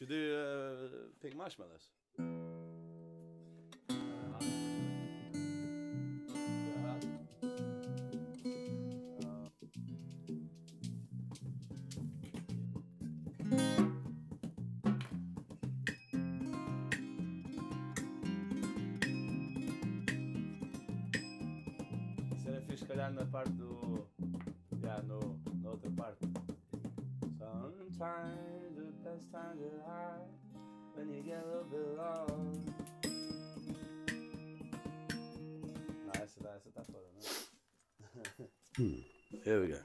Should we do pink marshmallows? Você não fez calhar na parte do... na outra parte. Sometimes the best time to hide when you get a little bit long. Ah, essa tá fora, né? Here we go.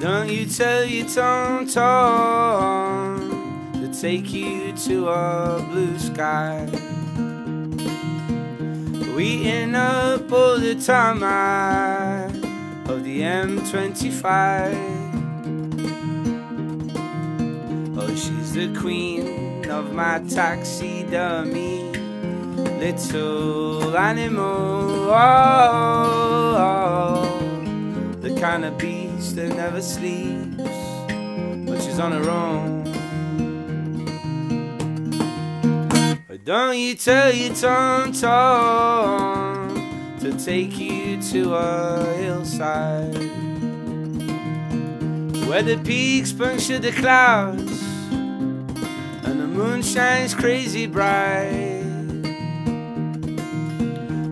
Don't you tell your Tom Tom to take you to a blue sky. We end up all the time out of the M25. Oh, she's the queen of my taxi dummy, little animal. Oh, the kind of bee that never sleeps, but she's on her own. But don't you tell your Tom Tom to take you to a hillside where the peaks puncture the clouds and the moon shines crazy bright.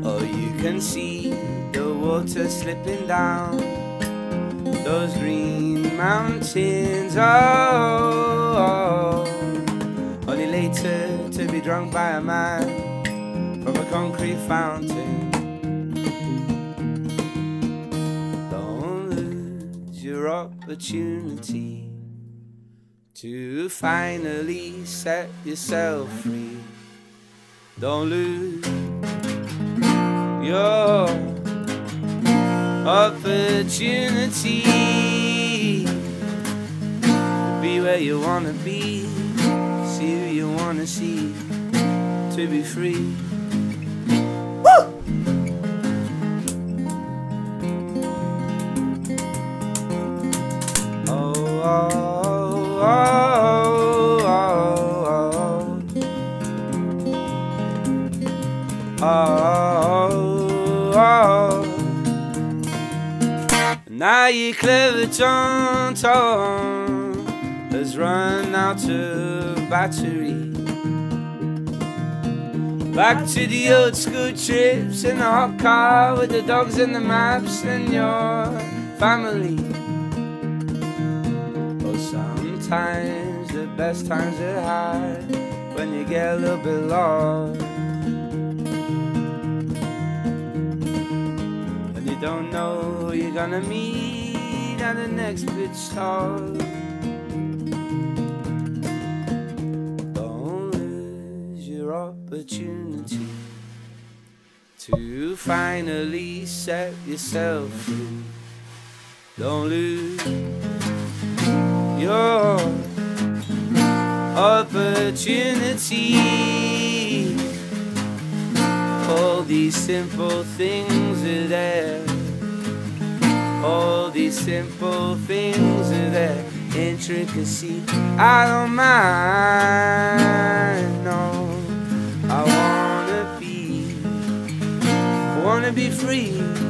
Oh, you can see the water slipping down those green mountains, oh, only later to be drunk by a man from a concrete fountain. Don't lose your opportunity to finally set yourself free. Don't lose your opportunity to be where you wanna be, see who you wanna see, to be free. Now your clever Tom Tom has run out of battery. Back to the old school trips in the hot car with the dogs and the maps and your family. Oh, sometimes the best times are hard when you get a little bit lost. Don't know who you're gonna meet at the next bitch talk. Don't lose your opportunity to finally set yourself free. Don't lose your opportunity. All these simple things are there. All these simple things are there. Intricacy, I don't mind. No, I wanna be free.